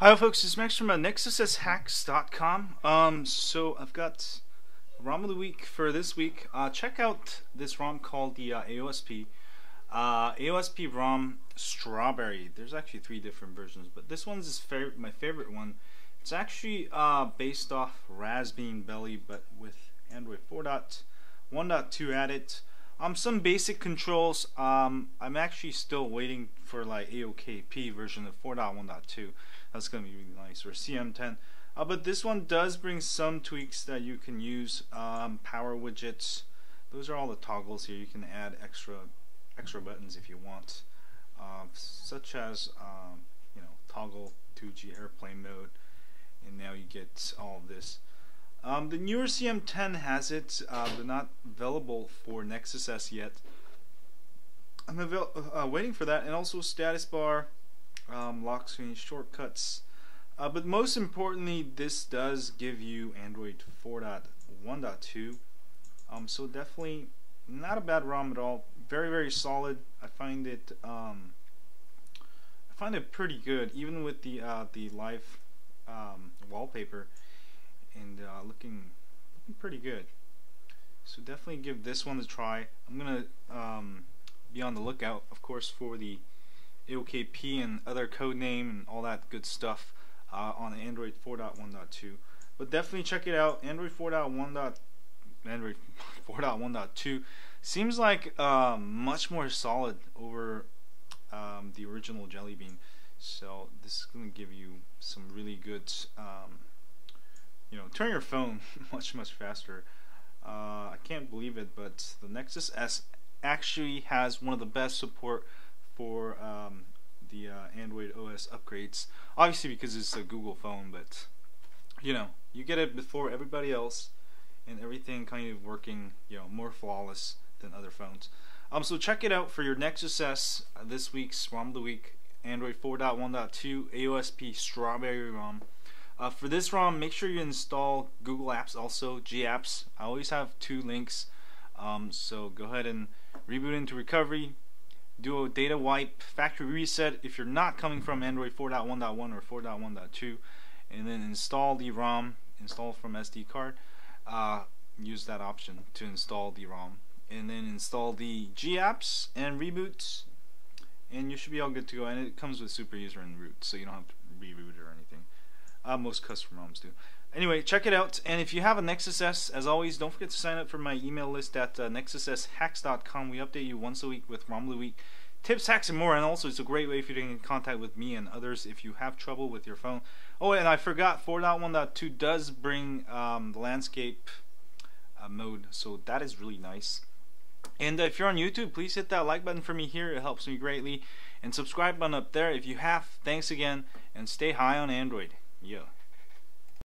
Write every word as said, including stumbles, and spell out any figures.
Hi folks, it's Max from Nexus S Hacks dot com. Um, so I've got ROM of the week for this week. Uh, check out this ROM called the uh, A O S P. Uh, A O S P ROM Strawberry. There's actually three different versions, but this one's is fav my favorite one. It's actually uh, based off Raspbian Belly, but with Android four point one point two added. Um, some basic controls. Um, I'm actually still waiting for like A O K P version of four point one point two. That's going to be really nice, or C M ten. Uh, but this one does bring some tweaks that you can use. Um, power widgets. Those are all the toggles here. You can add extra, extra buttons if you want, uh, such as um, you know, toggle two G airplane mode, and now you get all of this. Um, the newer C M ten has it. Uh, they're not available for Nexus S yet. I'm avail uh, waiting for that, and also status bar. Um, lock screen shortcuts, uh, but most importantly, this does give you Android four point one point two, um, so definitely not a bad ROM at all. Very very solid. I find it um, I find it pretty good, even with the uh, the live um, wallpaper, and uh, looking looking pretty good. So definitely give this one a try. I'm gonna um, be on the lookout, of course, for the A O K P and other code name and all that good stuff uh, on Android four point one point two. But definitely check it out. Android four point one. Android four point one point two seems like uh, much more solid over um, the original Jelly Bean. So this is going to give you some really good, um, you know, turn your phone much much faster. Uh, I can't believe it, but the Nexus S actually has one of the best support for um, the uh, Android O S upgrades, obviously because it's a Google phone, but you know, you get it before everybody else, and everything kind of working, you know, more flawless than other phones. Um, so check it out for your Nexus S. Uh, this week's ROM of the week, Android four point one point two A O S P Strawberry ROM. Uh, for this ROM, make sure you install Google Apps, also GApps. I always have two links, um, so go ahead and reboot into recovery. Do a data wipe, factory reset if you're not coming from Android four point one point one or four point one point two, and then install the ROM, install from S D card, uh, use that option to install the ROM, and then install the GApps and reboot, and you should be all good to go. And it comes with super user and root, so you don't have to reroute or anything. Uh, most custom ROMs do. Anyway, check it out, and if you have a Nexus S, as always, don't forget to sign up for my email list at uh, Nexus S Hacks dot com. We update you once a week with ROM of the Week, tips, hacks, and more, and also it's a great way for you to get in contact with me and others if you have trouble with your phone. Oh, and I forgot, four point one point two does bring um, the landscape uh, mode, so that is really nice. And uh, if you're on YouTube, please hit that like button for me here. It helps me greatly. And subscribe button up there if you have. Thanks again, and stay high on Android. Yeah.